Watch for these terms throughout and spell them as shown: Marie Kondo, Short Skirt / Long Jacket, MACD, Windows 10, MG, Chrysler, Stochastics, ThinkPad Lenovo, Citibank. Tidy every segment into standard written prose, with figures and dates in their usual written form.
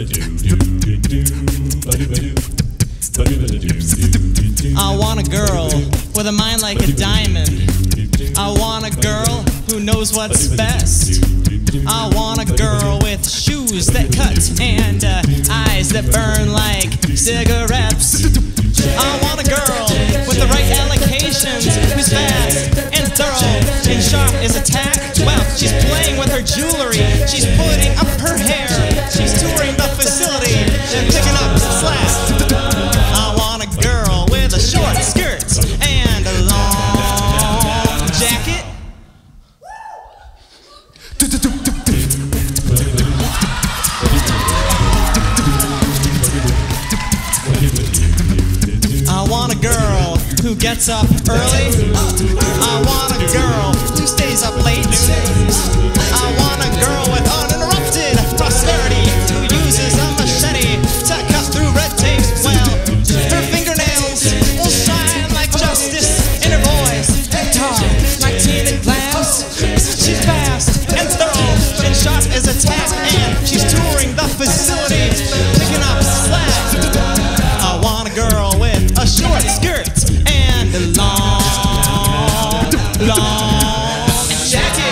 I want a girl with a mind like a diamond. I want a girl who knows what's best. I want a girl with shoes that cut and eyes that burn like cigarettes. I want a girl with the right allocations, who's fast and thorough and sharp as a tack. Well, she's playing with her jewelry, she's putting up her hair, she's touring the facility and picking up slack. I want a girl with a short skirt and a long jacket. I want a girl who gets up early. I want a girl who stays up late. I want a girl with uninterrupted prosperity who uses a machete to cut through red tape. Well, her fingernails will shine like justice, and her voice tall like tinted glass. She's fast and thorough and sharp as a tack, and she's touring the facility, picking up slack. I want a girl with a short skirt and a long jacket.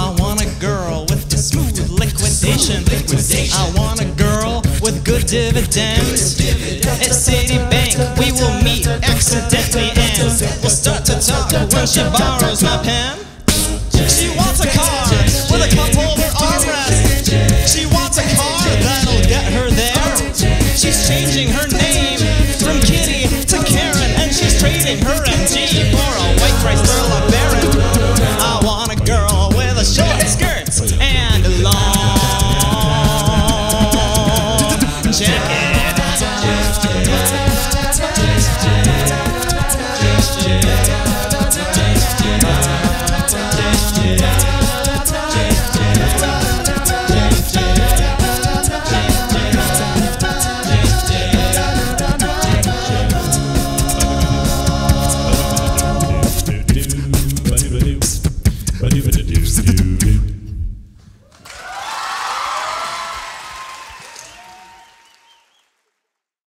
I want a girl with smooth liquidation. I want a girl with good dividends. At Citibank we will meet accidentally, and we'll start to talk when she borrows my pen. She wants a car with a cup holder armrest. She wants a car that'll get her there. She's changing her name from Kitty to Karen, and she's trading her MG for a white Chrysler Burla Baron. I want a girl with a short skirt and a long jacket.